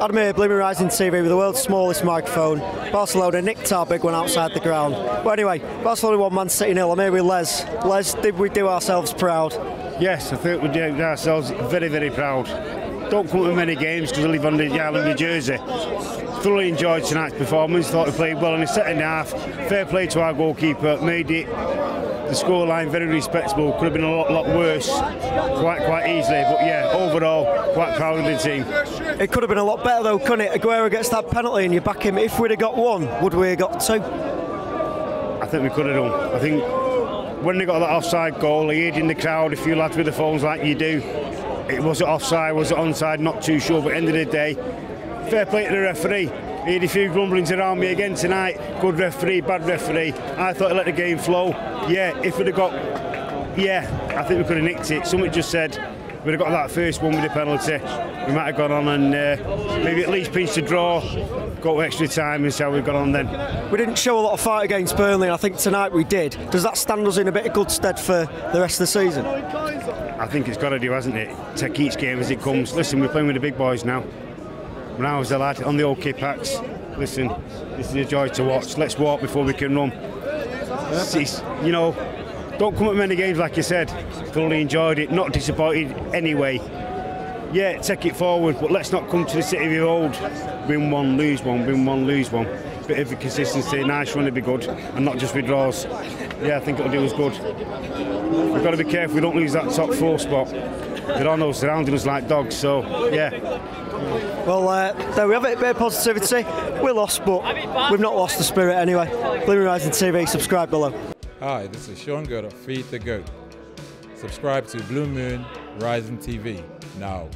Adam here, Blue Moon Rising TV with the world's smallest microphone. Barcelona nicked our big one outside the ground. Well, anyway, Barcelona won Man City 0. I'm here with Les. Les, did we do ourselves proud? Yes, I think we did ourselves very, very proud. Don't come to many games because I live on the island of Jersey. Thoroughly enjoyed tonight's performance, thought we played well in the second half. Fair play to our goalkeeper, made it. The scoreline very respectable, could have been a lot worse quite easily, but yeah, overall quite proud of the team. It could have been a lot better though, couldn't it? Agüero gets that penalty and you back him. If we'd have got one, would we have got two? I think we could have done. I think when they got that offside goal, he hid in the crowd, a few lads with the phones like you do. It was it offside, was it onside, not too sure, but at the end of the day, fair play to the referee. He had a few grumblings around me again tonight. Good referee, bad referee. I thought he let the game flow. Yeah, if we'd have got... Yeah, I think we could have nicked it. Somebody just said we'd have got that first one with the penalty. We might have gone on and maybe at least pinched a draw, got extra time, and so we've gone on then. We didn't show a lot of fight against Burnley, and I think tonight we did. Does that stand us in a bit of good stead for the rest of the season? I think it's got to do, hasn't it? Take each game as it comes. Listen, we're playing with the big boys now. When I was a lad on the old Kippax, listen, this is a joy to watch. Let's walk before we can run. It's, you know, don't come at many games like you said. Thoroughly enjoyed it, not disappointed anyway. Yeah, take it forward, but let's not come to the City of old. Win one, lose one, win one, lose one. Bit of consistency, nice run would be good, and not just with draws. Yeah, I think it'll do us good. We've got to be careful we don't lose that top four spot. There are no surrounding us like dogs, so yeah. Well, there we have it, a bit of positivity. We lost, but we've not lost the spirit anyway. Blue Moon Rising TV, subscribe below. Hi, this is Sean Goddard of Feed the Goat. Subscribe to Blue Moon Rising TV now.